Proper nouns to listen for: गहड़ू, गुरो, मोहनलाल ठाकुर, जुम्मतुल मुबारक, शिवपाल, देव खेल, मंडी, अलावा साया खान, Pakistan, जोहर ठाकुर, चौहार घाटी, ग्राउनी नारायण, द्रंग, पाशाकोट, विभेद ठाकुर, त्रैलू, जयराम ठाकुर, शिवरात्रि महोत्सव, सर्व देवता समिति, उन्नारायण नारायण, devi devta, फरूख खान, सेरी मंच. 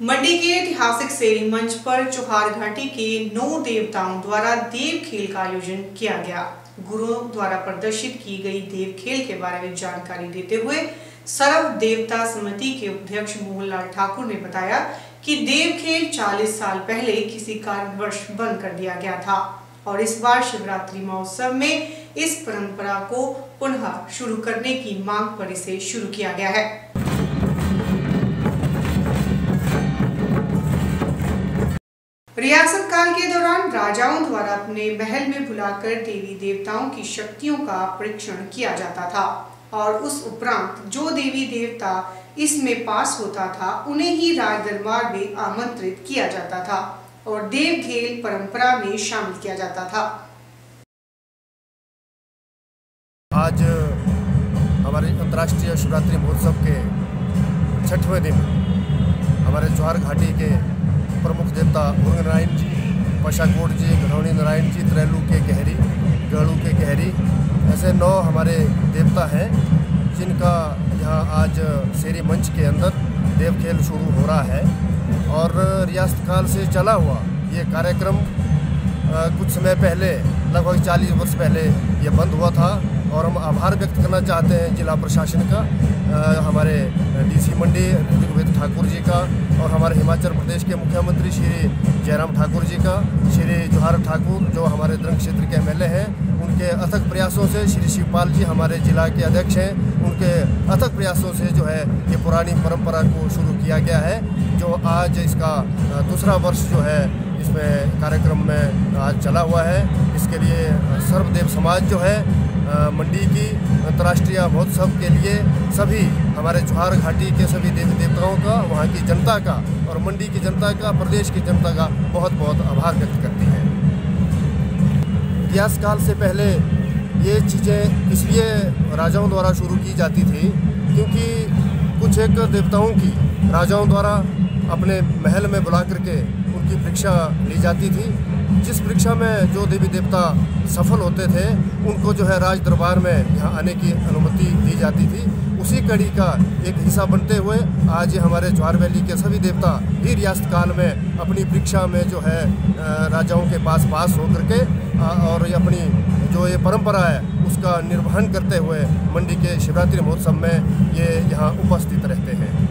मंडी के ऐतिहासिक सेरी मंच पर चौहार घाटी के 9 देवताओं द्वारा देव खेल का आयोजन किया गया। गुरुओं द्वारा प्रदर्शित की गई देव खेल के बारे में जानकारी देते हुए सर्व देवता समिति के अध्यक्ष मोहनलाल ठाकुर ने बताया कि देव खेल 40 साल पहले किसी कारणवश बंद कर दिया गया था और इस बार शिवरात्रि महोत्सव में इस परंपरा को पुनः शुरू करने की मांग पर इसे शुरू किया गया है। रियासत काल के दौरान राजाओं द्वारा अपने महल में बुलाकर देवी देवताओं की शक्तियों का परीक्षण किया जाता था और उस उपरांत जो देवी देवता इसमें पास होता था उन्हें ही राजदरबार में आमंत्रित किया जाता था और देव खेल परंपरा में शामिल किया जाता था। आज हमारे अंतर्राष्ट्रीय शिवरात्रि महोत्सव के 6वें दिन हमारे चौहार घाटी के प्रमुख देवता उन्नारायण नारायण जी, पाशाकोट जी, ग्राउनी नारायण जी, त्रैलू के गहरी, गहड़ू के गहरी, ऐसे 9 हमारे देवता हैं जिनका यहाँ आज शेरी मंच के अंदर देव खेल शुरू हो रहा है। और रियासत काल से चला हुआ ये कार्यक्रम कुछ समय पहले, लगभग 40 वर्ष पहले ये बंद हुआ था और हम आभार व्यक्त करना चाहते हैं जिला प्रशासन का, हमारे डीसी मंडी विभेद ठाकुर जी का और हमारे हिमाचल प्रदेश के मुख्यमंत्री श्री जयराम ठाकुर जी का, श्री जोहर ठाकुर जो हमारे द्रंग क्षेत्र के MLA हैं उनके अथक प्रयासों से, श्री शिवपाल जी हमारे जिला के अध्यक्ष हैं उनके अथक प्रयासों से जो है ये पुरानी परंपरा को शुरू किया गया है, जो आज इसका दूसरा वर्ष जो है इसमें कार्यक्रम में आज चला हुआ है। इसके लिए सर्वदेव समाज जो है मंडी की अंतर्राष्ट्रीय महोत्सव के लिए सभी हमारे चौहार घाटी के सभी देवी देवताओं का, वहाँ की जनता का और मंडी की जनता का, प्रदेश की जनता का बहुत बहुत आभार व्यक्त करती है। इतिहास काल से पहले ये चीज़ें इसलिए राजाओं द्वारा शुरू की जाती थी क्योंकि कुछ एक देवताओं की राजाओं द्वारा अपने महल में बुला करके उनकी परीक्षा ली जाती थी, जिस परीक्षा में जो देवी देवता सफल होते थे उनको जो है राज दरबार में यहाँ आने की अनुमति दी जाती थी। उसी कड़ी का एक हिस्सा बनते हुए आज हमारे ज्वार वैली के सभी देवता भी रियासत काल में अपनी परीक्षा में जो है राजाओं के पास होकर के और अपनी जो ये परंपरा है उसका निर्वहन करते हुए मंडी के शिवरात्रि महोत्सव में ये यहाँ उपस्थित रहते हैं।